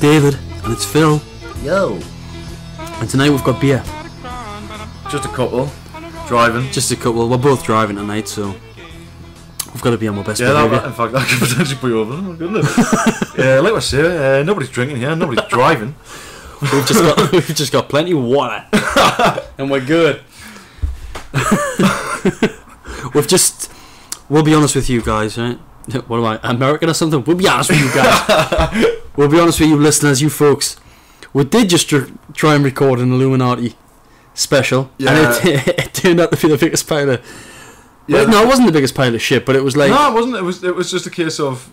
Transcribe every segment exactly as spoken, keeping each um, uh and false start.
It's David, and it's Phil. Yo. And tonight we've got beer. Just a couple. Driving. Just a couple. We're both driving tonight, so we've got to be on my best yeah, behaviour. Yeah, in fact, that could potentially be over, couldn't it? Yeah, like I say, uh, nobody's drinking here, nobody's driving. We've just got we've just got plenty of water, and we're good. We've just we'll be honest with you guys, right? What am I, American or something? We'll be honest with you guys. We'll be honest with you listeners, you folks. We did just tr try and record an Illuminati special, yeah. and it, it turned out to be the biggest pile of. Yeah. Well, no, it wasn't the biggest pile of shit, but it was like. No, it wasn't. It was. It was just a case of,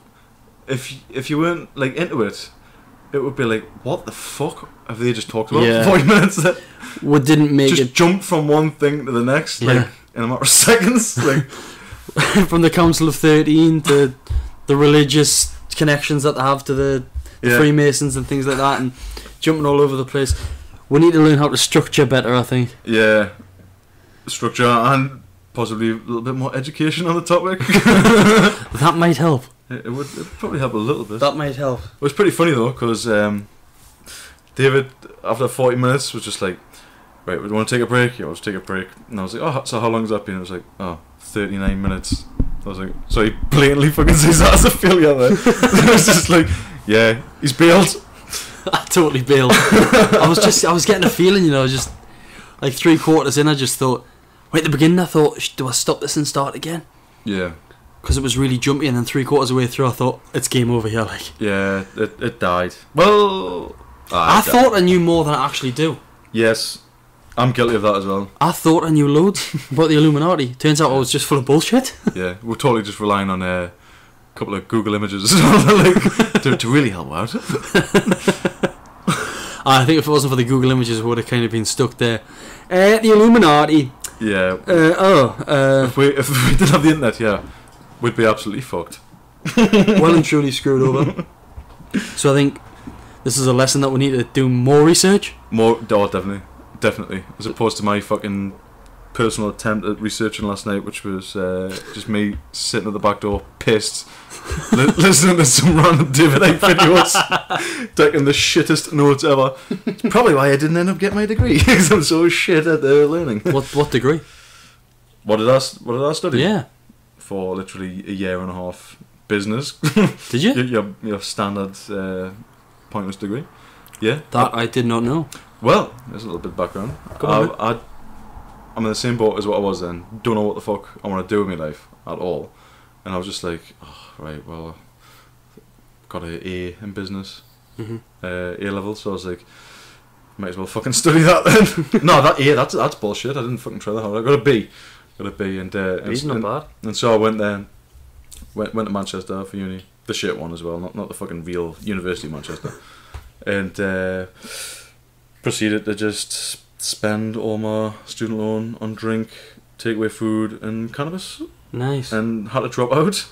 if if you weren't like into it, it would be like, what the fuck have they just talked about? Yeah. For forty minutes. That we didn't make just it. Just jump from one thing to the next, yeah. like in a matter of seconds, like. From the Council of Thirteen to the religious connections that they have to the, the yeah. Freemasons and things like that, and jumping all over the place. We need to learn how to structure better, I think. Yeah, structure and possibly a little bit more education on the topic. That might help. It would it'd probably help a little bit. That might help. It was pretty funny though, because um, David, after forty minutes, was just like, "Right, we want to take a break." Yeah, let's take a break. And I was like, "Oh, so how long has that been?" I was like, "Oh." thirty-nine minutes. I was like, so he blatantly fucking says that as a failure there. I was just like, yeah, he's bailed. I totally bailed. I was just, I was getting a feeling, you know, just like three quarters in, I just thought, right at the beginning, I thought, do I stop this and start again? Yeah. Because it was really jumpy, and then three quarters of the way through, I thought, it's game over here, like. Yeah, it, it died. Well, I, I died. thought I knew more than I actually do. Yes. I'm guilty of that as well. I thought I knew loads about the Illuminati. Turns out I was just full of bullshit. Yeah, we're totally just relying on a couple of Google images like, to, to really help out. I think if it wasn't for the Google images, we would have kind of been stuck there. Uh, the Illuminati. Yeah. Uh, oh. Uh, if, we, if we didn't have the internet, yeah, we'd be absolutely fucked. Well and truly screwed over. So I think this is a lesson that we need to do more research. More, oh, definitely. Definitely, as opposed to my fucking personal attempt at researching last night, which was uh, just me sitting at the back door, pissed, li listening to some random David Icke videos, taking the shittest notes ever. It's probably why I didn't end up getting my degree, because I'm so shit at uh, learning. What what degree? What did I what did I study? Yeah, for literally a year and a half, business. Did you? Your your, your standard uh, pointless degree. Yeah, that I did not know. Well, there's a little bit of background. Come on, I, I, I'm in the same boat as what I was then. Don't know what the fuck I want to do with my life at all. And I was just like, oh, right, well, got an A in business, mm-hmm. uh, A level. So I was like, might as well fucking study that then. No, that A, that's that's bullshit. I didn't fucking try that hard. I got a B, got a B, and uh, B's and, not bad. And, and so I went there, went went to Manchester for uni, the shit one as well, not not the fucking real University of Manchester, and. Uh, proceeded to just spend all my student loan on drink, takeaway food, and cannabis. Nice. And had to drop out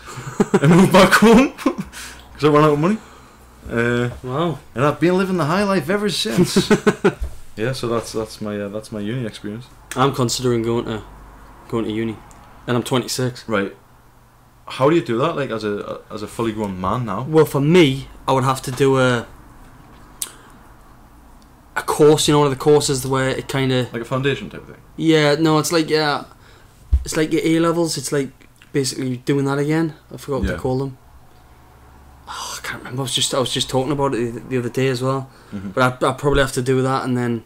and move back home because I ran out of money. Uh, wow. And I've been living the high life ever since. Yeah, so that's that's my uh, that's my uni experience. I'm considering going to going to uni, and I'm twenty-six. Right. How do you do that? Like as a as a fully grown man now? Well, for me, I would have to do a. A course, you know, one of the courses where it kind of like a foundation type of thing. Yeah, no, it's like yeah, it's like your A levels. It's like basically doing that again. I forgot what yeah. to call them. Oh, I can't remember. I was just I was just talking about it the other day as well. Mm-hmm. But I I probably have to do that, and then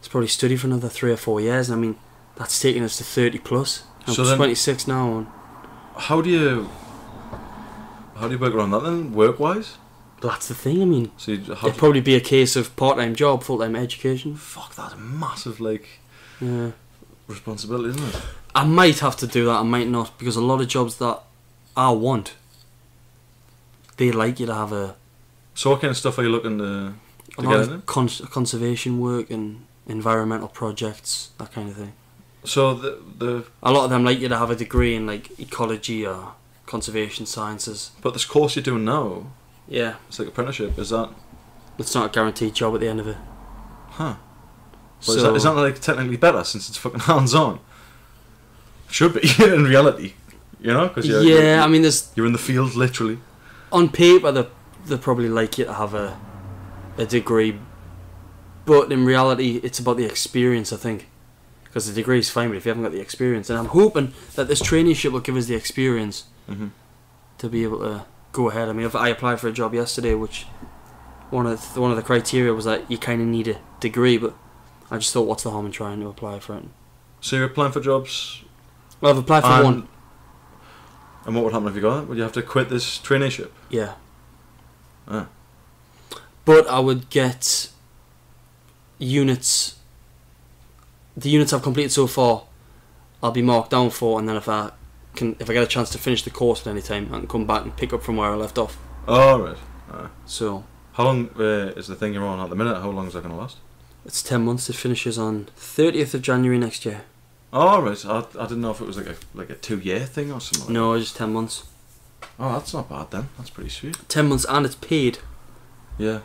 it's probably study for another three or four years. I mean, that's taking us to thirty plus. I'm so twenty-six now. On. How do you how do you work around that then, work wise? That's the thing, I mean. So it'd probably be a case of part-time job, full-time education. Fuck, that's a massive, like, yeah. responsibility, isn't it? I might have to do that, I might not, because a lot of jobs that I want, they like you to have a... So what kind of stuff are you looking to, to get into? Cons conservation work and environmental projects, that kind of thing. So the, the... A lot of them like you to have a degree in, like, ecology or conservation sciences. But this course you're doing now... Yeah. It's like an apprenticeship, is that... It's not a guaranteed job at the end of it. Huh. So is that, is that like technically better since it's fucking hands-on? It should be, in reality. You know? Cause you're, yeah, you're, I mean there's... You're in the field, literally. On paper, they, they probably like you to have a a degree, but in reality it's about the experience, I think, because the degree is fine, but if you haven't got the experience, and I'm hoping that this traineeship will give us the experience mm-hmm. to be able to go ahead. I mean, if I applied for a job yesterday, which one of the, one of the criteria was that you kind of need a degree, but I just thought, what's the harm in trying to apply for it? So you're applying for jobs? Well, I've applied for and, one. And what would happen if you got it? Would you have to quit this traineeship? Yeah. Ah. But I would get units. The units I've completed so far, I'll be marked down for, and then if I can, if I get a chance to finish the course at any time, I can come back and pick up from where I left off. Oh, right. Ah. So. How long uh, is the thing you're on at the minute? How long is that going to last? It's ten months. It finishes on thirtieth of January next year. Oh, right. I, I didn't know if it was like a like a two year thing or something. No, it's just ten months. Oh, that's not bad then. That's pretty sweet. Ten months and it's paid. Yeah.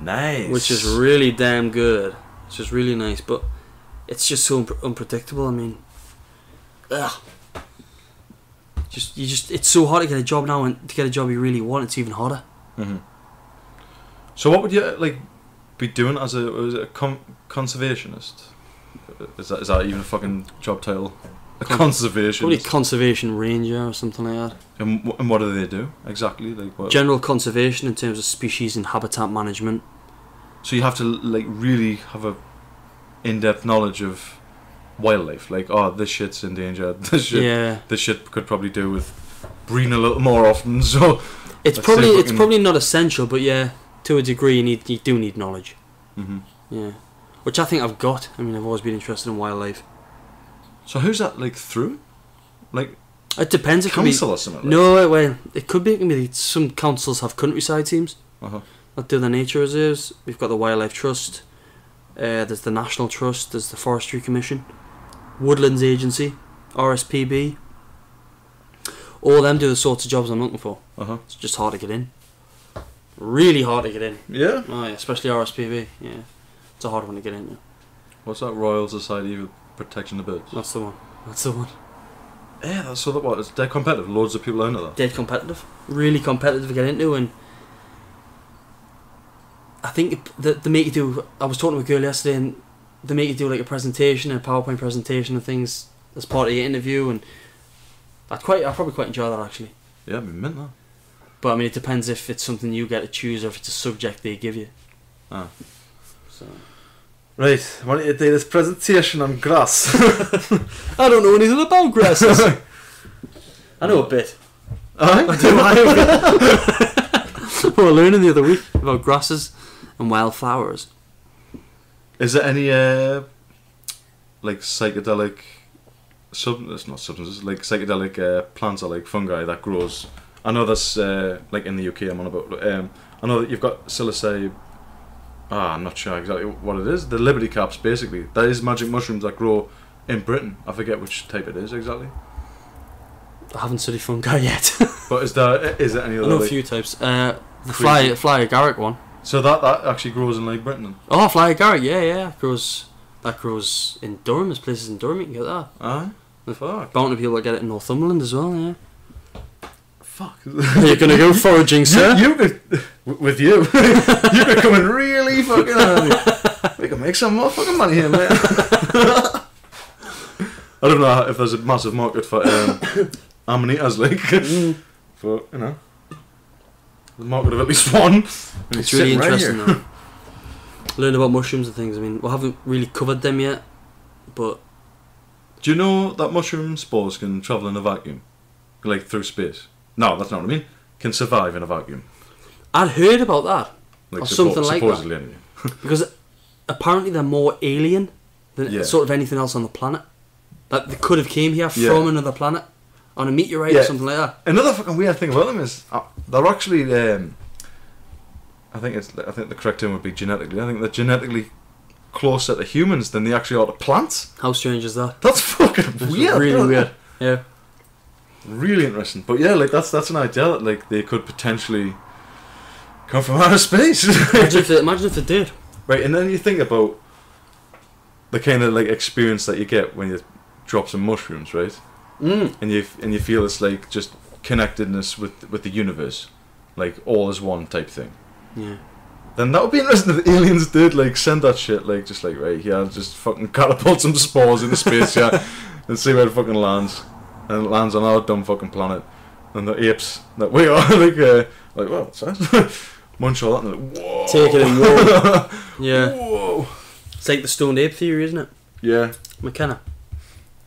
Nice. Which is really damn good. It's just really nice, but it's just so un unpredictable. I mean, ugh. Just you just it's so hard to get a job now, and to get a job you really want, it's even harder. Mhm. So what would you like be doing as a, as a con conservationist? Is that, is that even a fucking job title? A Con conservationist? Probably conservation ranger or something like that. And, w and what do they do exactly? Like what? General conservation in terms of species and habitat management. So you have to like really have a in-depth knowledge of wildlife. Like, oh, this shit's in danger. This shit, yeah. This shit could probably do with breeding a little more often. So it's probably it's can... probably not essential, but yeah, to a degree, you need you do need knowledge. Mm-hmm. Yeah. Which I think I've got. I mean, I've always been interested in wildlife. So who's that, like, through? Like, it depends. It council be, or something? Like no, well, it could be. It can be. Some councils have countryside teams uh-huh. that do the nature reserves. We've got the Wildlife Trust. Uh, there's the National Trust. There's the Forestry Commission. Woodlands Agency. R S P B. All of them do the sorts of jobs I'm looking for. Uh-huh. It's just hard to get in. Really hard to get in. Yeah? Oh, yeah, especially R S P B, yeah. It's a hard one to get into. What's that Royal Society for Protection of Birds? That's the one. That's the one. Yeah, that's so that what? It's dead competitive. Loads of people are into that. Dead competitive. Really competitive to get into, and I think that they make you do. I was talking to a girl yesterday, and they make you do like a presentation, a PowerPoint presentation, and things as part of your interview, and I'd quite, I probably quite enjoy that actually. Yeah, I'd be mint that. But I mean, it depends if it's something you get to choose or if it's a subject they give you. Ah. So. Right, I want you to do this presentation on grass. I don't know anything about grasses. I know a bit. Aye? I do, I a bit. We were learning the other week about grasses and wildflowers. Is there any, uh, like, psychedelic substances, not substances, like psychedelic uh, plants or like fungi that grows? I know that's, uh, like, in the U K I'm on about, um, I know that you've got psilocybe. Ah, I'm not sure exactly what it is. The Liberty Caps, basically. That is magic mushrooms that grow in Britain. I forget which type it is exactly. I haven't studied fungi yet. But is there is there any other? I know like, a few types. Uh, the fly fly agaric one. So that that actually grows in like Britain. Then? Oh, fly agaric, yeah, yeah, it grows. That grows in Durham. There's places in Durham you can get that. Ah, uh, fuck. Bound to people that get it in Northumberland as well. Yeah. Fuck. Are you gonna go foraging, sir? You, you could, with you, you could come in really fucking early. We can make some more fucking money here, man. I don't know if there's a massive market for um, amanitas, like, mm. but you know, the market of at least one. It's really interesting. Right though. Learn about mushrooms and things. I mean, we haven't really covered them yet, but do you know that mushroom spores can travel in a vacuum, like through space? No, that's not what I mean. Can survive in a vacuum. I'd heard about that. Like or something like supposedly that. Supposedly, because apparently they're more alien than yeah. sort of anything else on the planet. Like they could have came here yeah. from another planet on a meteorite yeah. or something like that. Another fucking weird thing about them is uh, they're actually. Um, I think it's. I think the correct term would be genetically. I think they're genetically closer to humans than they actually are to plants. How strange is that? That's fucking that's weird. Really weird. Yeah. Really interesting, but yeah, like that's that's an idea that like they could potentially come from outer space. imagine, if they, imagine if they did. Right, and then you think about the kind of like experience that you get when you drop some mushrooms, right? Mm. And you and you feel it's like just connectedness with with the universe, like all is one type thing. Yeah. then that would be interesting if the aliens did, like, send that shit, like, just like, right here, just fucking catapult some spores into space, yeah, and see where it fucking lands. And it lands on our dumb fucking planet. And the apes that we are, like, uh, like, well, what's that? Munch all that and like, whoa. Take it and whoa. Yeah. Whoa. It's like the stoned ape theory, isn't it? Yeah. McKenna.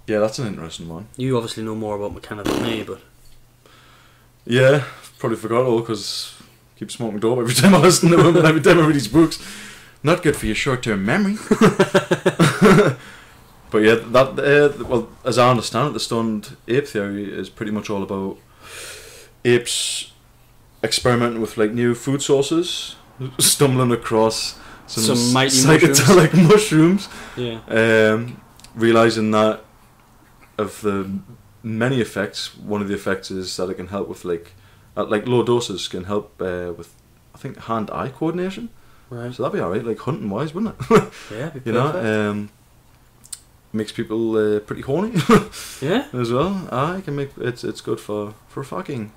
Yeah, that's an interesting one. You obviously know more about McKenna than me, but... Yeah, probably forgot all, because I keep smoking dope every time I listen to him and every time I read his books. Not good for your short-term memory. But yeah, that, uh, well, as I understand it, the stoned ape theory is pretty much all about apes experimenting with, like, new food sources, stumbling across some, some mighty psychedelic mushrooms. mushrooms yeah. Um, realizing that of the many effects, one of the effects is that it can help with, like, at, like, low doses can help uh, with, I think, hand-eye coordination. Right. So that'd be alright, like, hunting-wise, wouldn't it? Yeah, it'd be perfect. You know, um, makes people uh, pretty horny. Yeah. As well. I can make it's it's good for for fucking.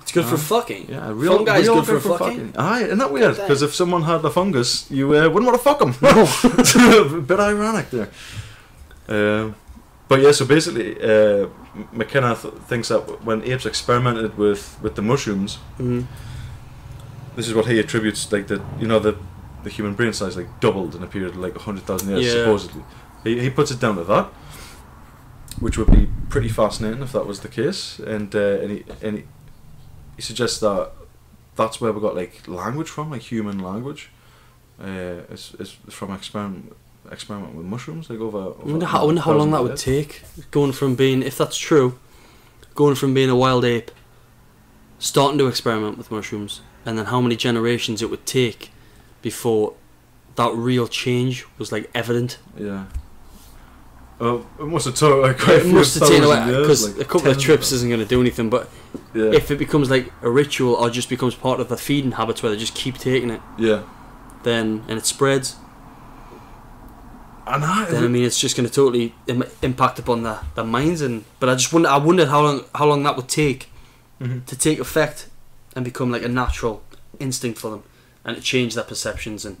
It's good uh, for fucking. Yeah, real fungi is good, good for, for fucking. fucking. Aye, isn't that weird? Because if someone had the fungus, you uh, wouldn't want to fuck them. No. A bit ironic there. Uh, but yeah, so basically, uh, McKenna th thinks that when apes experimented with with the mushrooms, mm-hmm. this is what he attributes, like, the you know the the human brain size, like, doubled in a period of like a hundred thousand years, yeah. supposedly. He he puts it down to that, which would be pretty fascinating if that was the case, and uh, and he and he. He suggests that that's where we got, like, language from, like, human language. Uh, it's, it's from experiment, experiment with mushrooms, like, over... over I wonder how, I wonder how long that would take, going from being, if that's true, going from being a wild ape, starting to experiment with mushrooms, and then how many generations it would take before that real change was, like, evident. Yeah. Well, it must have took like quite a few thousand years. Because like a couple of trips isn't going to do anything, but yeah. if it becomes like a ritual or just becomes part of the feeding habits where they just keep taking it, yeah, then and it spreads. And I, then I mean, it's just going to totally im impact upon their, their minds. And but I just wonder, I wondered how long how long that would take mm-hmm. to take effect and become like a natural instinct for them, and to change their perceptions and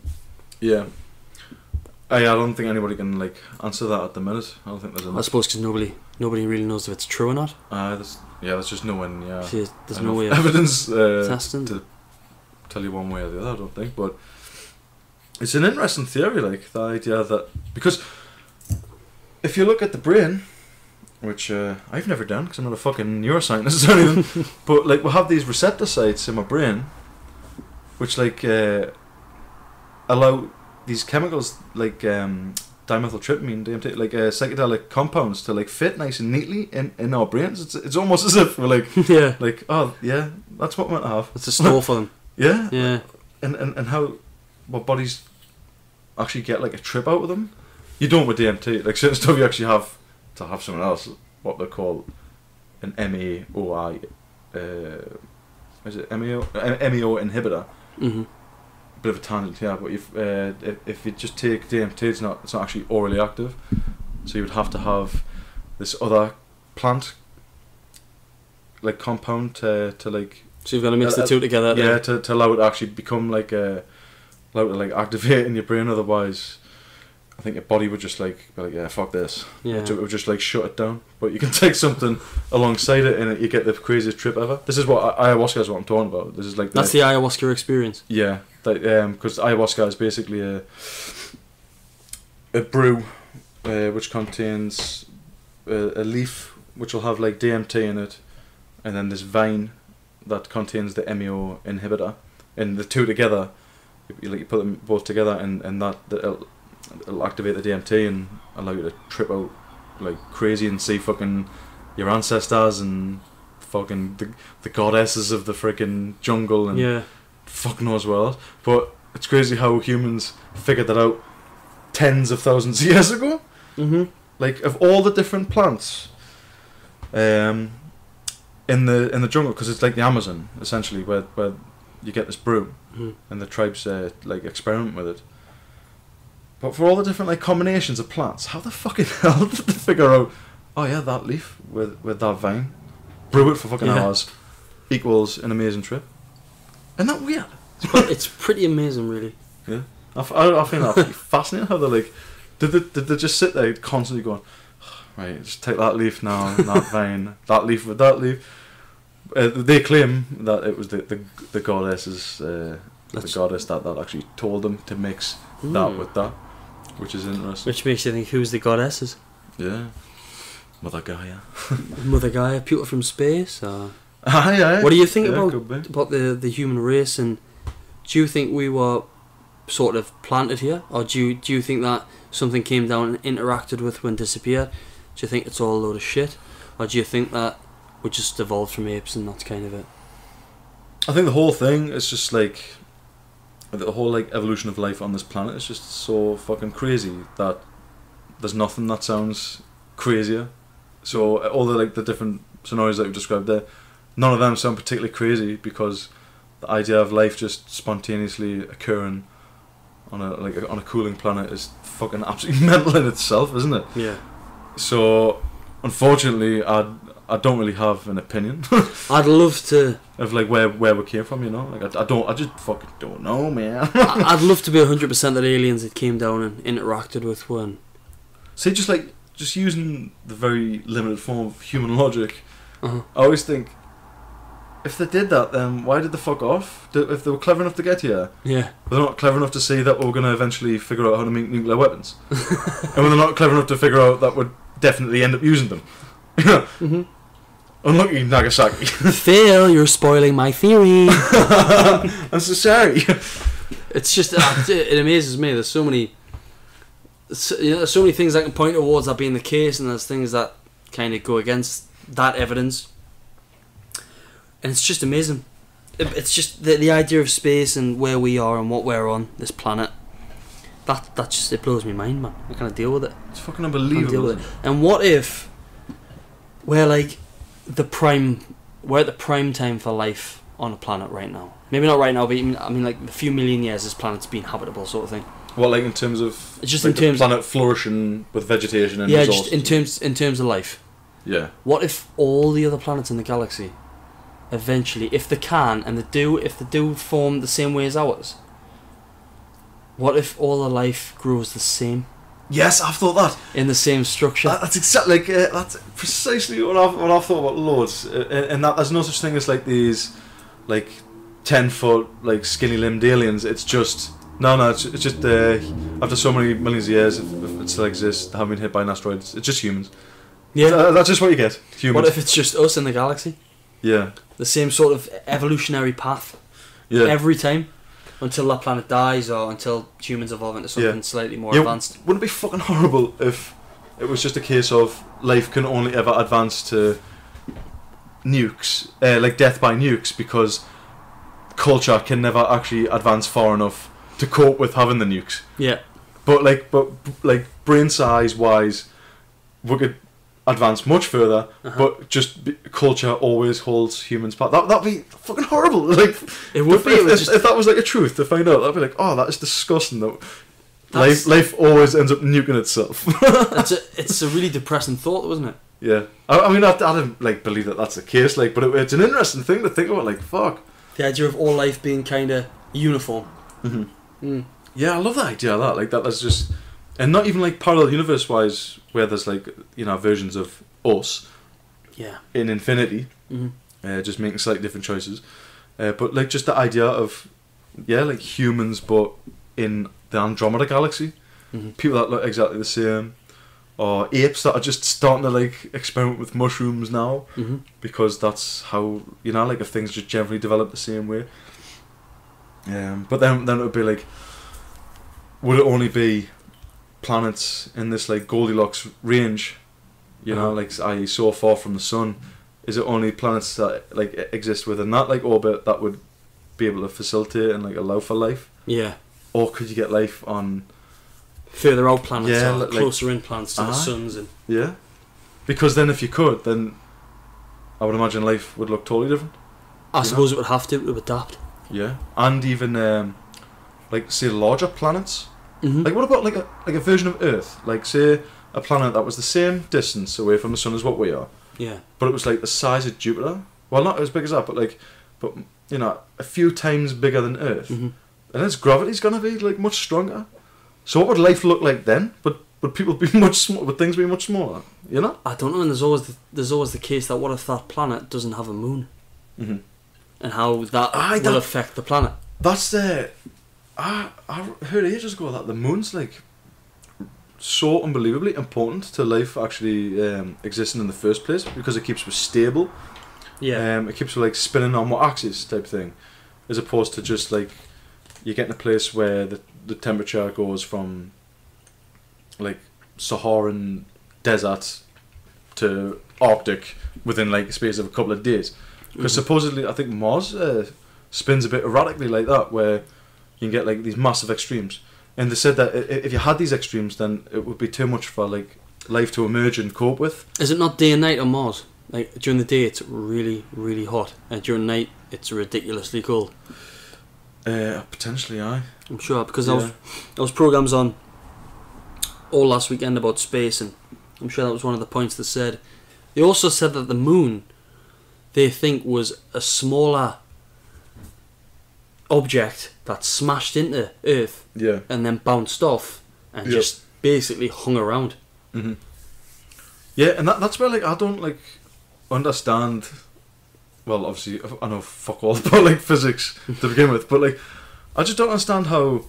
yeah. I don't think anybody can like answer that at the minute. I don't think there's. Enough. I suppose because nobody, nobody really knows if it's true or not. Uh, that's, yeah, there's just no one. Yeah, See, there's no way evidence uh, testing. to tell you one way or the other. I don't think, but it's an interesting theory, like the idea that because if you look at the brain, which uh, I've never done because I'm not a fucking neuroscientist or anything, but like we have these receptor sites in my brain, which like uh, allow. These chemicals like um, dimethyltryptamine, D M T, like uh, psychedelic compounds, to like fit nice and neatly in, in our brains. It's it's almost as if we're like yeah, like oh yeah, that's what we're gonna have. It's a store for them. Yeah, yeah. And and and how our bodies actually get like a trip out of them. You don't with D M T. Like certain stuff you actually have to have someone else. What they call an M A O I, uh, is it M A O M A O inhibitor. Mm-hmm. Bit of a tangent here, but if uh, if, if you just take D M T, it's not it's not actually orally active, so you would have to have this other plant like compound to, to like. So you've got to mix uh, the two together. Yeah, to, to allow it to actually become like a, allow it to like activate in your brain. Otherwise, I think your body would just like be like yeah, fuck this. Yeah. It would just like shut it down. But you can take something alongside it, and you get the craziest trip ever. This is what ayahuasca is. What I'm talking about. This is like the, that's the ayahuasca experience. Yeah. Because um, ayahuasca is basically a a brew uh, which contains a, a leaf which will have like D M T in it, and then this vine that contains the M A O inhibitor, and the two together, you, like you put them both together, and and that it'll, it'll activate the D M T and allow you to trip out like crazy and see fucking your ancestors and fucking the the goddesses of the freaking jungle and. Yeah. Fuck knows what else, but it's crazy how humans figured that out tens of thousands of years ago. Mm-hmm. Like of all the different plants, um, in the in the jungle, because it's like the Amazon essentially, where where you get this brew, mm-hmm. and the tribes uh, like experiment with it. But for all the different like combinations of plants, how the fucking hell did they figure out? Oh yeah, that leaf with with that vine, brew it for fucking yeah. hours, equals an amazing trip. Isn't that weird? It's pretty amazing, really. Yeah, I, I, I think that's fascinating how they're like, did they, did they just sit there constantly going, right, just take that leaf now, that vine, that leaf with that leaf. Uh, they claim that it was the the, the goddess's uh, the goddess that, that actually told them to mix mm. that with that, which is interesting. Which makes you think, who's the goddesses? Yeah, Mother Gaia. Mother Gaia, people from space. Or... aye, aye. What do you think yeah, about about the the human race? And do you think we were sort of planted here, or do you do you think that something came down and interacted with when disappeared? Do you think it's all a load of shit, or do you think that we just evolved from apes and that's kind of it? I think the whole thing is just like the whole like evolution of life on this planet is just so fucking crazy that there's nothing that sounds crazier. So all the like the different scenarios that you described there, none of them sound particularly crazy because the idea of life just spontaneously occurring on a like on a cooling planet is fucking absolutely mental in itself, isn't it? Yeah. So unfortunately, I. I don't really have an opinion. I'd love to of like where where we came from, you know. Like I, I don't, I just fucking don't know, man. I, I'd love to be a hundred percent that aliens that came down and interacted with one. See, just like just using the very limited form of human logic, uh-huh. I always think if they did that, then why did they fuck off? If they were clever enough to get here, yeah, they're not clever enough to see that we're going to eventually figure out how to make nuclear weapons, and when they're not clever enough to figure out that we'd definitely end up using them. Mm-hmm. Unlucky Nagasaki. Phil, you're spoiling my theory. I'm so sorry. It's just it amazes me. There's so many, you know, there's so many things I can point towards that being the case, and there's things that kind of go against that evidence. And it's just amazing. It's just the the idea of space and where we are and what we're on this planet. That that just it blows my mind, man. I can't deal with it. It's fucking unbelievable. I can't deal with it. And what if we're like the prime, we're at the prime time for life on a planet right now. Maybe not right now, but even, I mean, like a few million years, this planet's been habitable, sort of thing. Well, like in terms of just like in terms the planet flourishing with vegetation and yeah, resources. Just in terms in terms of life. Yeah. What if all the other planets in the galaxy, eventually, if they can and they do, if they do form the same way as ours, what if all the life grows the same? Yes, I've thought that. In the same structure. That, that's exactly like, uh, that's precisely what I've what I've thought about loads. Uh, and that there's no such thing as like these, like, ten foot like skinny limbed aliens. It's just no, no. It's, it's just uh, after so many millions of years, if, if it still exists, haven't been hit by an asteroid. It's, it's just humans. Yeah, uh, that's just what you get. Humans. What if it's just us in the galaxy? Yeah. The same sort of evolutionary path. Yeah. Every time. Until that planet dies, or until humans evolve into something yeah. slightly more yeah, advanced. Wouldn't it be fucking horrible if it was just a case of life can only ever advance to nukes, uh, like death by nukes, because culture can never actually advance far enough to cope with having the nukes. Yeah. But like, but like brain size wise, we could advance much further, uh-huh. but just be, culture always holds humans back. That that'd be fucking horrible. Like it would if, be if, if, if that was like a truth to find out. That'd be like, oh, that is disgusting. That life life always ends up nuking itself. That's a, it's a really depressing thought, wasn't it? Yeah, I, I mean, I, I don't like believe that that's the case. Like, but it, it's an interesting thing to think about. Like, fuck, the idea of all life being kind of uniform. Mm-hmm. mm. Yeah, I love that idea. Of that like that. That's just. And not even like parallel universe wise, where there's like, you know, versions of us yeah. in infinity, mm-hmm. uh, just making slightly different choices. Uh, but like just the idea of, yeah, like humans, but in the Andromeda galaxy, mm-hmm. people that look exactly the same, or apes that are just starting to like experiment with mushrooms now, mm-hmm. because that's how, you know, like if things just generally develop the same way. Um, but then, then it would be like, would it only be planets in this like Goldilocks range, you know, like that is so far from the sun? Is it only planets that like exist within that like orbit that would be able to facilitate and like allow for life? Yeah. Or could you get life on further out planets? Yeah, or like, closer in planets to uh-huh. the suns and yeah. Because then if you could, then I would imagine life would look totally different. I suppose know? It would have to, it would adapt. Yeah, and even um, like say larger planets. Mm-hmm. Like what about like a like a version of Earth? Like say a planet that was the same distance away from the sun as what we are. Yeah. But it was like the size of Jupiter. Well, not as big as that, but like but you know, a few times bigger than Earth, mm-hmm. and its gravity's going to be like much stronger. So what would life look like then? But would people be much smaller? Would things be much smaller? You know? I don't know. And there's always the, there's always the case that what if that planet doesn't have a moon, mm-hmm. and how that Aye, will that, affect the planet? That's the. Uh, I I heard ages ago that the moon's like so unbelievably important to life actually um, existing in the first place, because it keeps us stable. Yeah. Um, it keeps you like spinning on what axis type thing, as opposed to just like you get in a place where the the temperature goes from like Saharan desert to Arctic within like a space of a couple of days. Because mm-hmm. supposedly I think Mars uh, spins a bit erratically like that, where you can get like these massive extremes. And they said that if you had these extremes, then it would be too much for like life to emerge and cope with. Is it not day and night on Mars? Like, during the day, it's really, really hot. And during the night, it's ridiculously cold. Uh, potentially, aye. I'm sure, because yeah. there, was, there was programmes on all last weekend about space, and I'm sure that was one of the points they said. They also said that the moon, they think, was a smaller object that smashed into Earth yeah. and then bounced off and yep. just basically hung around. Mm-hmm. Yeah, and that, that's where, like, I don't, like... understand, well, obviously I know fuck all about like physics to begin with, but like I just don't understand how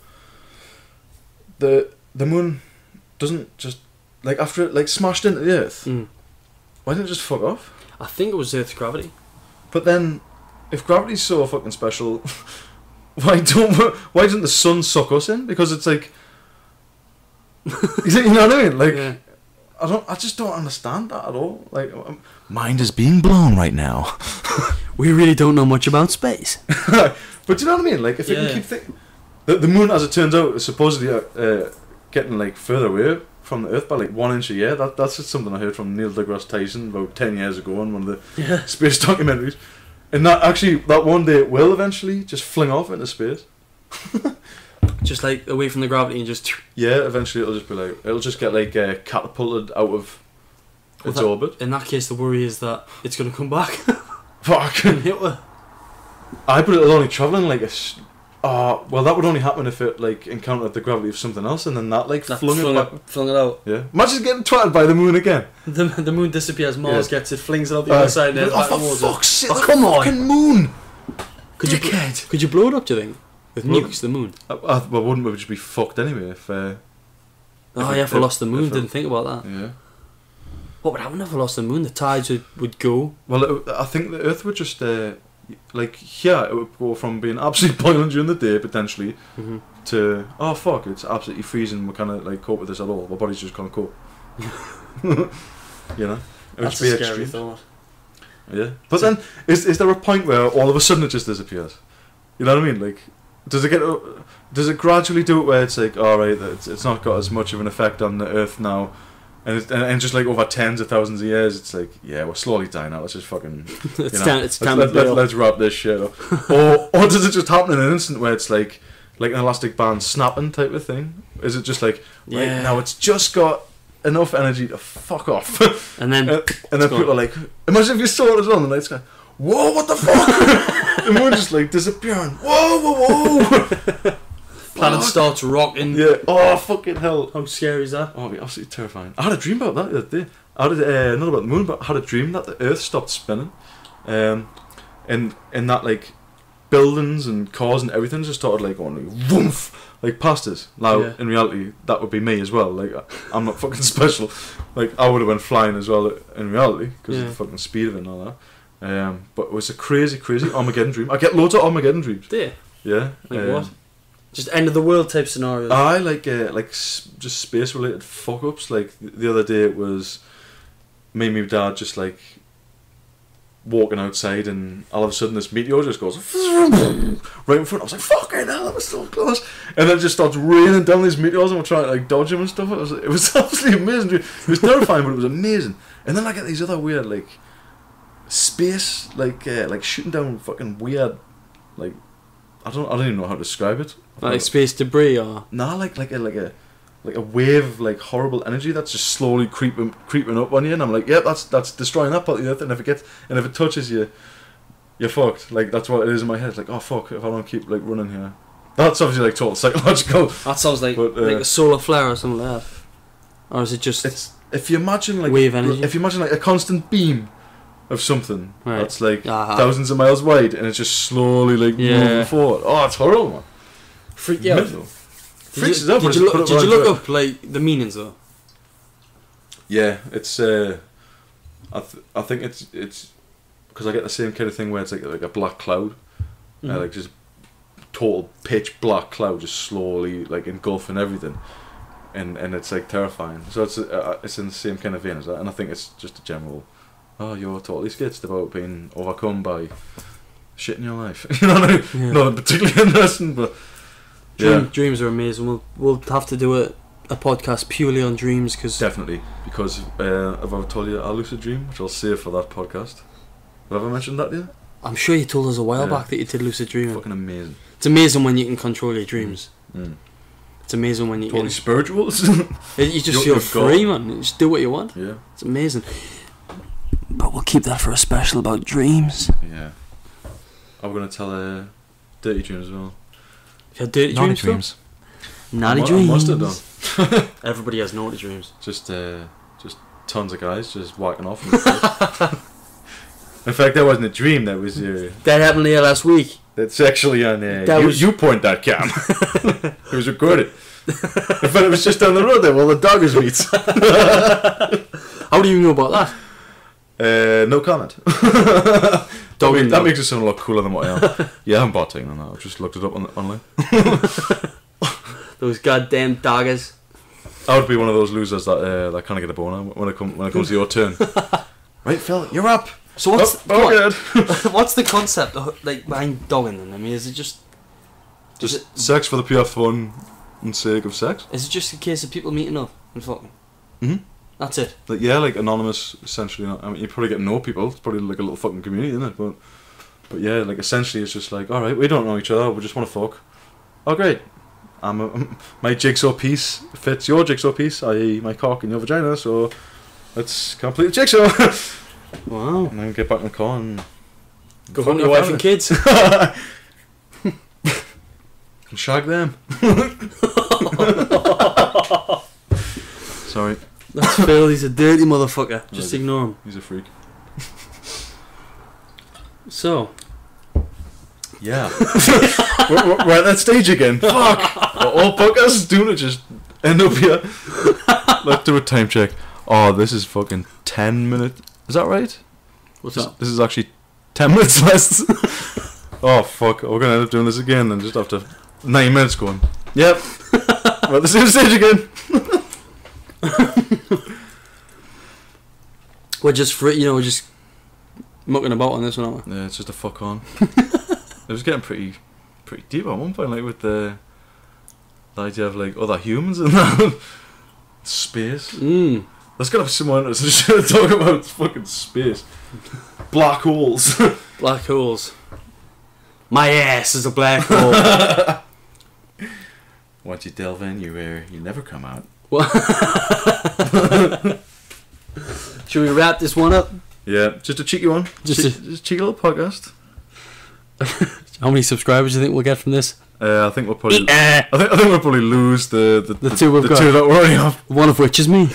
the the moon doesn't just like, after it like smashed into the Earth, mm. why didn't it just fuck off? I think it was Earth's gravity. But then if gravity's so fucking special, why don't why doesn't the sun suck us in? Because it's like you know what I mean? Like yeah. I don't. I just don't understand that at all. Like, I'm, mind is being blown right now. We really don't know much about space. But do you know what I mean? Like, if yeah. it can keep thinking, the, the moon, as it turns out, is supposedly uh, getting like further away from the Earth by like one inch a year. That that's just something I heard from Neil deGrasse Tyson about ten years ago on one of the yeah. space documentaries. And that actually, that one day it will eventually just fling off into space. Just like away from the gravity and just yeah. eventually, it'll just be like it'll just get like uh, catapulted out of well, its that, orbit. In that case, the worry is that it's going to come back. Fuck. And Hitler. I but it'll only travel in like a. Ah, uh, well, that would only happen if it like encountered the gravity of something else, and then that like that flung, flung it, back. It, flung it out. Yeah. Imagine getting twatted by the moon again. The the moon disappears. Mars yeah. gets it, flings it out the uh, other side. And oh, for fuck's sake! Oh, come on, fucking moon. Could you Dickhead. could you blow it up? Do you think? With well, nukes, the moon. I, I, well, wouldn't we just be fucked anyway if... Uh, oh, if yeah, if I lost the moon, didn't I, think about that. Yeah. What would happen if I lost the moon? The tides would, would go. Well, it, I think the Earth would just... Uh, like, yeah, it would go from being absolutely boiling during the day, potentially, mm-hmm. to, oh, fuck, it's absolutely freezing, we can't like, cope with this at all. My body's just going to cope. You know? It would That's be a scary extreme. thought. Yeah. But so, then, is, is there a point where all of a sudden it just disappears? You know what I mean? Like... Does it get? Does it gradually do it where it's like, all right, it's it's not got as much of an effect on the Earth now, and it's, and, and just like over tens of thousands of years, it's like, yeah, we're slowly dying out. Let's just fucking, it's know, down, it's let's, let, let, let's wrap this shit up. or or does it just happen in an instant where it's like like an elastic band snapping type of thing? Is it just like right yeah. now it's just got enough energy to fuck off, and then and, and then gone. people are like, imagine if you saw it as well, and the night's going, whoa, what the fuck? The moon just like disappearing. Whoa, whoa, whoa. Planet starts rocking. Yeah. Oh, fucking hell. How scary is that? Oh, it'd be absolutely terrifying. I had a dream about that the other day. I had a, uh, not about the moon, but I had a dream that the Earth stopped spinning. Um, and, and that like buildings and cars and everything just started like going like, woof, like past us. Now, yeah. in reality, that would be me as well. Like, I'm not fucking special. Like, I would have went flying as well in reality because yeah. of the fucking speed of it and all that. Um, but it was a crazy, crazy Armageddon dream. I get loads of Armageddon dreams. Do you? Yeah. Like um, what? Just end of the world type scenarios. I like uh, like s just space related fuck ups. Like th the other day, it was me and my dad just like walking outside, and all of a sudden this meteor just goes right in front. I was like, "Fucking hell, that was so close!" And then it just starts raining down these meteors, and we're trying to like dodge them and stuff. It was, it was absolutely amazing. It was terrifying, but it was amazing. And then I get these other weird like. Space, like uh, like shooting down fucking weird, like I don't I don't even know how to describe it. Like space debris, or nah, like like a like a like a wave of like horrible energy that's just slowly creeping creeping up on you, and I'm like, yep, yeah, that's that's destroying that part of the Earth, and if it gets and if it touches you, you're fucked. Like, that's what it is in my head. Like, oh fuck, if I don't keep like running here. That's obviously like total psychological. That sounds like, but, uh, like a solar flare or something like that. Or is it just? It's, if you imagine like wave energy. If you imagine like a constant beam of something right. that's like uh-huh. thousands of miles wide, and it's just slowly like yeah. moving forward. Oh, it's horrible, man. Freak yeah. Mental. Freaks you, it out. Did you look, did you look up like the meanings though? Yeah, it's. Uh, I th I think it's it's because I get the same kind of thing where it's like like a black cloud, mm-hmm. uh, like just total pitch black cloud, just slowly like engulfing everything, and and it's like terrifying. So it's uh, it's in the same kind of vein as that, and I think it's just a general. Oh, you're totally skitched about being overcome by shit in your life. You know what I mean? Yeah. Not particularly interesting, but Dream, yeah. dreams are amazing. We'll we'll have to do it. A podcast purely on dreams, because definitely because uh, have I told you I lucid dream, which I'll save for that podcast. Have I mentioned that yet? I'm sure you told us a while yeah. back that you did lucid dreaming. Fucking amazing! It's amazing when you can control your dreams. Mm. It's amazing when you totally spiritual. You just you're, feel free, God. man. You just do what you want. Yeah, it's amazing. But we'll keep that for a special about dreams. Yeah, I'm gonna tell uh, dirty dreams as well. Yeah, dirty Naughty dreams. dreams. Naughty I dreams. I must have done. Everybody has naughty dreams. Just, uh, just tons of guys just whacking off. In fact, that wasn't a dream. That was uh, that happened here last week. That's actually on uh, that you, was... you point that cam. It was recorded. But it was just down the road there. Well, the doggers meets. How do you know about that? Uh, no comment. Dog that, that makes it sound a lot cooler than what I am. Yeah, I'm botting on that. I've just looked it up on online. Those goddamn doggers. I would be one of those losers that uh, that can't get a boner when it comes when it comes to your turn. Right, Phil, you're up. So what's oh, oh, what, what's the concept of, like, behind dogging them? I mean, is it just just it, sex for the pure fun and sake of sex? Is it just a case of people meeting up and fucking? Mm-hmm. That's it. Like, yeah, like anonymous, essentially. Not, I mean, you probably get no people. It's probably like a little fucking community, isn't it? But but yeah, like essentially, it's just like, all right, we don't know each other. We just want to fuck. Oh, great. I'm a, my jigsaw piece fits your jigsaw piece, that is my cock in your vagina, so let's complete the jigsaw. Wow. And then get back in the car and... Go home to your wife and kids. And shag them. Sorry. That's Phil, he's a dirty motherfucker. Just ignore him. He's a freak. So... Yeah. we're, we're, we're at that stage again. Fuck. We're all podcasts doing it, just end up here. Let's do a time check. Oh, this is fucking ten minutes. Is that right? What's this, that? This is actually ten minutes less. Oh, fuck. We're going to end up doing this again and just after nine minutes going. Yep. We're at the same stage again. We're just free, you know, we're just mucking about on this one, aren't we? Yeah, it's just a fuck on. It was getting pretty, pretty deep at one point, like with the, the idea of like other humans and that space. Mm. Let's get up someone that's just gonna talk about fucking space, black holes, black holes. My ass is a black hole. Once you delve in, you uh, you never come out. What? Should we wrap this one up? Yeah, just a cheeky one, just che a just cheeky little podcast. How many subscribers do you think we'll get from this? Uh, I think we'll probably. I think I think we'll probably lose the the, the, the two we've the got. Two that we're already off. One of which is me.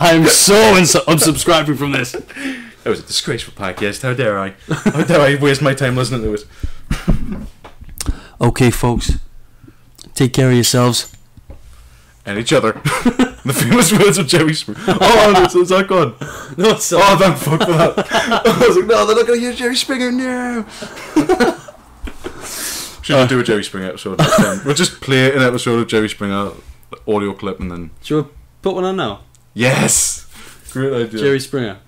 I'm so unsubscribing from this. That was a disgraceful podcast. How dare I? How dare I waste my time listening to it? Okay, folks, take care of yourselves and each other. The famous words of Jerry Springer. Oh, it's, it's not gone. No, it's not. Oh, thank fuck for that. I was like, no, they're not going to use Jerry Springer, no. Should uh, do a Jerry Springer episode next time. We'll just play an episode of Jerry Springer audio clip and then... Should we put one on now? Yes. Great idea. Jerry Springer.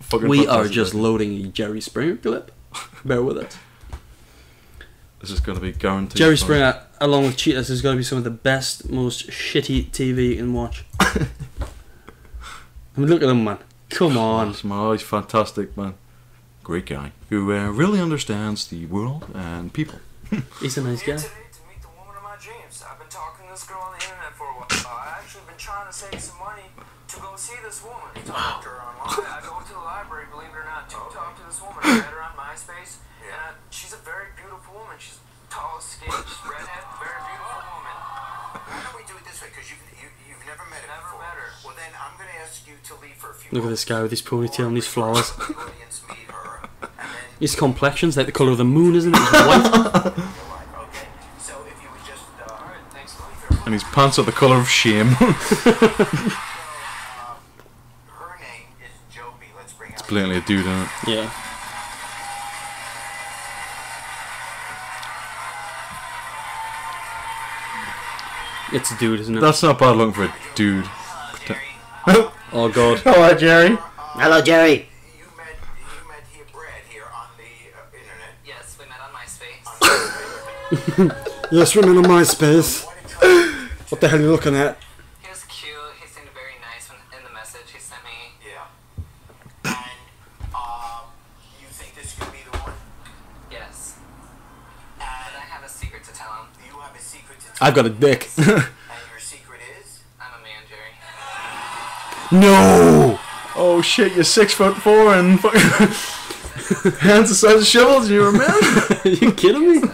Fucking we are just loading a Jerry Springer clip. Bear with it. This is going to be guaranteed. Jerry Springer, fun. Along with Cheetahs, is going to be some of the best, most shitty T V you can watch. I mean, look at him, man. Come on. Oh, he's fantastic, man. Great guy who uh, really understands the world and people. He's a nice guy. Today to meet the woman of my dreams. I've been talking to this girl on the internet for a while. I've actually been trying to save some money to go see this woman. Talk to her online. I go to the library, believe it or not, to talk to this this woman. I met her on MySpace, and I, she's a very beautiful woman. She's tall, skinny, she's redhead, very beautiful woman. Why don't we do it this way? Because you've, you, you've never met her never before. Met her. Well, then I'm going to ask you to leave for a few Look months. At this guy with his ponytail and his flowers. His complexion's like the colour of the moon, isn't it? It's white. And his pants are the colour of shame. It's blatantly a dude, isn't it? Yeah. It's a dude, isn't it? That's not bad looking for a dude. Oh, God. Hello, Jerry. Hello, Jerry. Yes, women on MySpace. What the hell are you looking at? He was cute. He seemed very nice when, in the message he sent me. Yeah. And uh, you think this could be the one? Yes. And I have a secret to tell him. You have a secret to tell him. I've got a dick. And your secret is? I'm a man, Jerry. No! Oh shit! You're six foot four and hands the size of shovels. You're a man. Are you kidding me?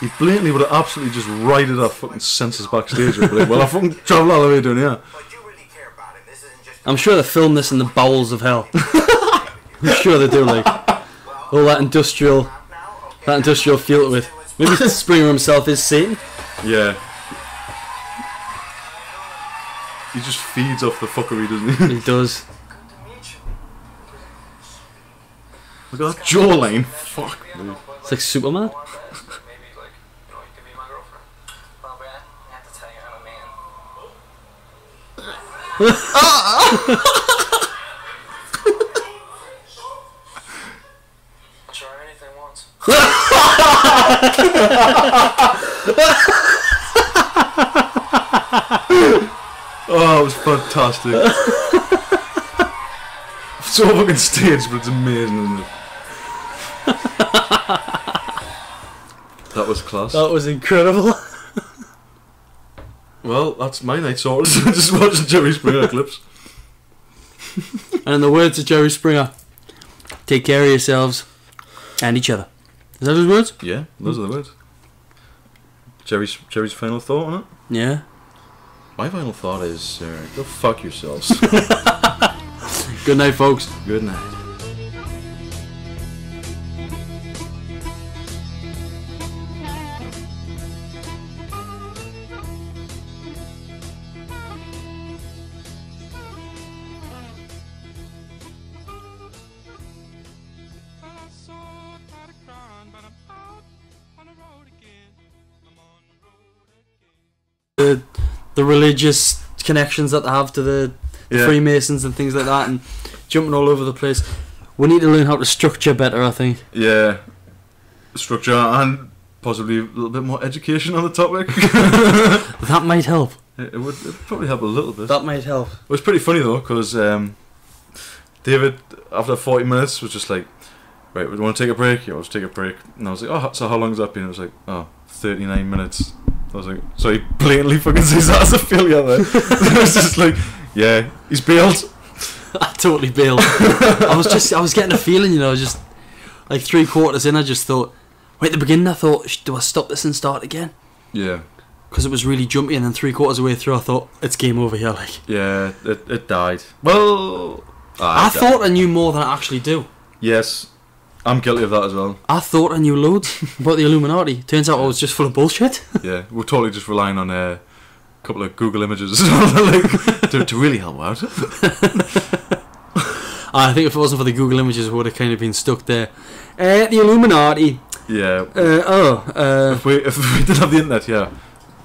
He blatantly would have absolutely just righted our fucking senses backstage. Well, I fucking travel all the way down here. I'm sure they filmed this in the bowels of hell. I'm sure they do, like all that industrial, that industrial feel with. Maybe Springer himself is Satan. Yeah. He just feeds off the fuckery, doesn't he? He does. Look at that jawline. Fuck me. It's like Superman. I'll try anything once. Oh, it was fantastic. It's so fucking staged, but it's amazing, isn't it? That was class. That was incredible. Well, that's my night sorted. Just watching Jerry Springer clips. And in the words of Jerry Springer, take care of yourselves and each other. Is that his words? Yeah, those are the words. Jerry's Jerry's final thought on it? Yeah. My final thought is, uh, go fuck yourselves. Good night, folks. Good night. The, the religious connections that they have to the, the yeah. Freemasons and things like that, and jumping all over the place. We need to learn how to structure better, I think. Yeah, structure and possibly a little bit more education on the topic. That might help. It, it would it'd probably help a little bit. That might help. It was pretty funny though, because um, David, after forty minutes, was just like, right, we want to take a break? Yeah, let's take a break. And I was like, oh, so how long has that been? And I was like, oh, thirty-nine minutes. I was like, so he blatantly fucking says that as a failure there. I was just like, yeah, he's bailed. I totally bailed. I was just, I was getting a feeling, you know, just like three quarters in, I just thought, right at the beginning, I thought, do I stop this and start again? Yeah. Because it was really jumpy, and then three quarters of the way through, I thought, it's game over here, like. Yeah, it, it died. Well, I, I died. thought I knew more than I actually do. Yes. I'm guilty of that as well. I thought I knew loads about the Illuminati. Turns out I was just full of bullshit. Yeah, we're totally just relying on uh, a couple of Google images like, to, to really help out. I think if it wasn't for the Google images, we would have kind of been stuck there. Uh, the Illuminati. Yeah. Uh, oh. Uh, if, we, if we didn't have the internet, yeah,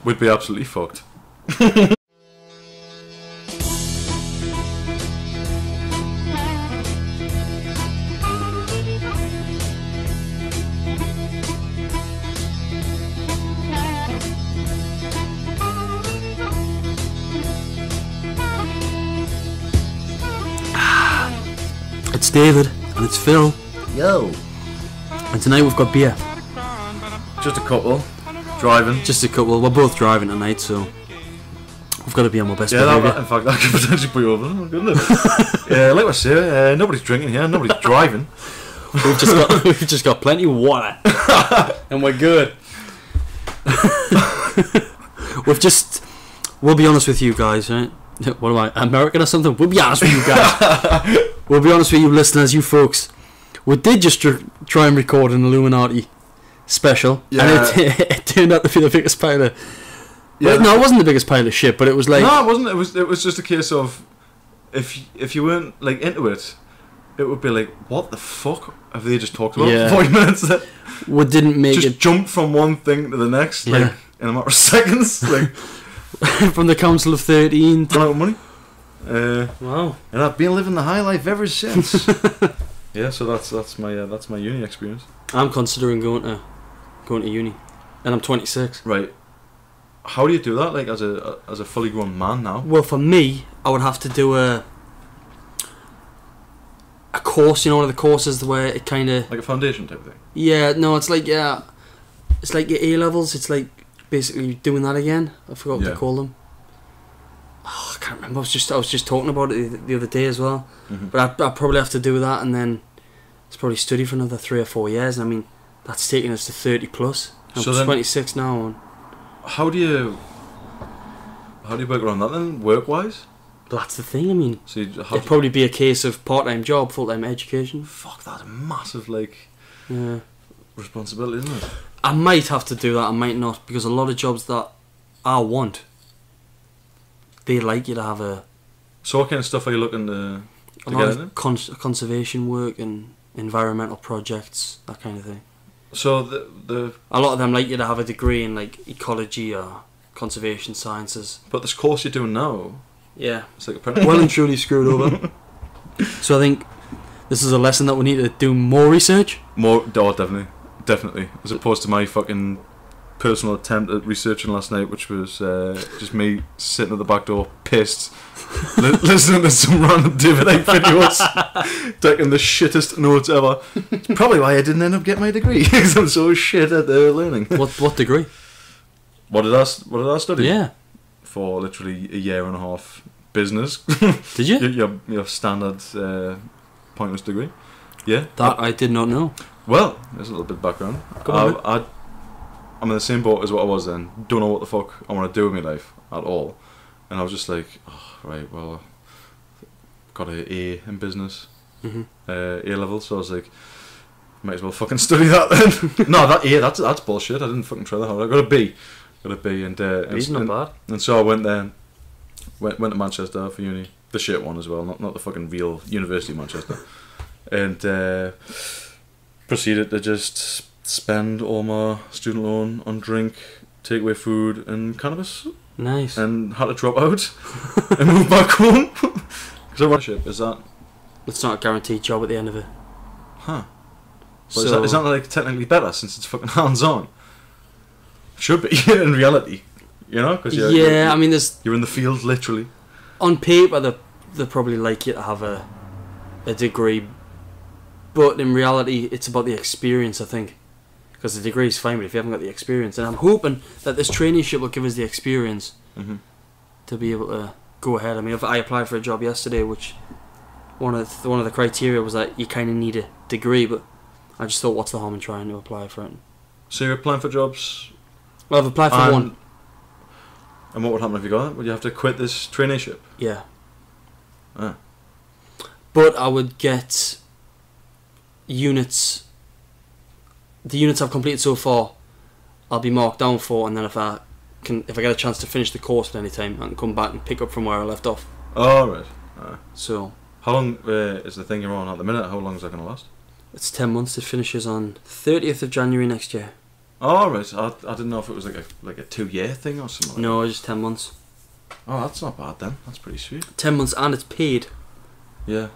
we'd be absolutely fucked. It's David, and it's Phil. Yo. And tonight we've got beer. Just a couple. Driving. Just a couple. We're both driving tonight, so... We've I've got to be on my best yeah, behaviour. In fact, that could potentially put you over, couldn't it? uh, like I say, uh, nobody's drinking here, nobody's driving. We've just got we've just got plenty of water, and we're good. We've just we'll be honest with you guys, right? What am I, American or something? We'll be honest with you guys. We'll be honest with you listeners, you folks. We did just tr try and record an Illuminati special, yeah. and it, it turned out to be the biggest pile of yeah. Well, no, it wasn't the biggest pile of shit, but it was like no, it wasn't. It was it was just a case of if if you weren't like into it, it would be like, what the fuck have they just talked about? Yeah. forty minutes that we didn't make just it. Just jump from one thing to the next, yeah. like in a matter of seconds, like from the Council of Thirteen. Run out of money. Uh, wow. And I've been living the high life ever since. Yeah, so that's that's my uh, that's my uni experience. I'm considering going to going to uni, and I'm twenty-six. Right. How do you do that? Like as a as a fully grown man now? Well, for me, I would have to do a. A course, you know, one of the courses where it kind of like a foundation type of thing. Yeah, no, it's like yeah, it's like your A levels. It's like basically doing that again. I forgot what yeah. they call them. Oh, I can't remember. I was just I was just talking about it the other day as well. Mm-hmm. But I I probably have to do that, and then it's probably study for another three or four years. And I mean, that's taking us to thirty plus. I'm so twenty-six now. On. How do you how do you work around that then, work wise? That's the thing. I mean, so it'd probably be a case of part-time job, full-time education. Fuck, that's a massive like yeah. responsibility, isn't it? I might have to do that. I might not, because a lot of jobs that I want, they like you to have a. So what kind of stuff are you looking to? to a lot get of cons conservation work and environmental projects, that kind of thing. So the the a lot of them like you to have a degree in like ecology or conservation sciences. But this course you're doing now. Yeah, it's like a well and truly screwed over. So I think this is a lesson that we need to do more research. More, oh, definitely, definitely. As opposed to my fucking personal attempt at researching last night, which was uh, just me sitting at the back door, pissed, li listening to some random David Icke videos, taking the shittest notes ever. It's probably why I didn't end up getting my degree, because I'm so shit at uh, learning. What what degree? What did I what did I study? Yeah. For literally a year and a half, business. Did you? your, your, your standard uh, pointless degree. Yeah. That I, I did not know. Well, there's a little bit of background. Go on, I, I, I'm in the same boat as what I was then. Don't know what the fuck I want to do with my life at all. And I was just like, oh, right, well, got an A in business, mm-hmm. uh, A level. So I was like, might as well fucking study that then. No, that A, that's, that's bullshit. I didn't fucking try that hard. I got a B. Got a B and uh, and, not bad. And, and so I went there, went went to Manchester for uni, the shit one as well, not not the fucking real University of Manchester, and uh, proceeded to just spend all my student loan on drink, takeaway food, and cannabis. Nice. And had to drop out and move back home. Because I want shit. Is that? It's not a guaranteed job at the end of it. Huh. So is that, is that like technically better since it's fucking hands on? Should be in reality, you know, because yeah, you're, I mean, there's you're in the field literally. On paper, they they probably like you to have a a degree, but in reality, it's about the experience, I think, because the degree is fine, but if you haven't got the experience, and I'm hoping that this traineeship will give us the experience mm-hmm. to be able to go ahead. I mean, if I applied for a job yesterday, which one of the, one of the criteria was that you kind of need a degree, but I just thought, what's the harm in trying to apply for it? So you're applying for jobs. Well, I've applied for and, one. And what would happen if you got it? Would you have to quit this traineeship? Yeah. Ah. But I would get units. The units I've completed so far, I'll be marked down for, and then if I can, if I get a chance to finish the course at any time, I can come back and pick up from where I left off. Oh, right. Ah. So. How long uh, is the thing you're on at the minute? How long is that going to last? It's ten months. It finishes on thirtieth of January next year. Oh, right. I, I didn't know if it was like a like a two-year thing or something. No, just ten months. Oh, that's not bad then. That's pretty sweet. Ten months and it's paid. Yeah.